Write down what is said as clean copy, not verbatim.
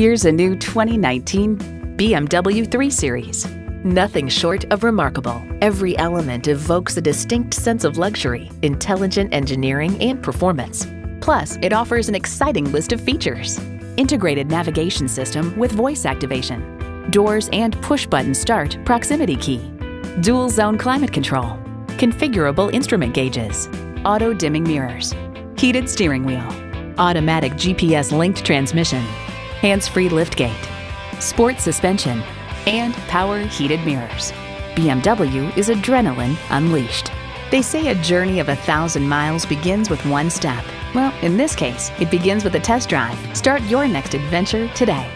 Here's a new 2019 BMW 3 Series. Nothing short of remarkable. Every element evokes a distinct sense of luxury, intelligent engineering, and performance. Plus, it offers an exciting list of features. Integrated navigation system with voice activation. Doors and push-button start proximity key. Dual zone climate control. Configurable instrument gauges. Auto dimming mirrors. Heated steering wheel. Automatic GPS linked transmission. Hands-free liftgate. Sport suspension. And power heated mirrors. BMW is adrenaline unleashed. They say a journey of 1,000 miles begins with one step. Well, in this case, it begins with a test drive. Start your next adventure today.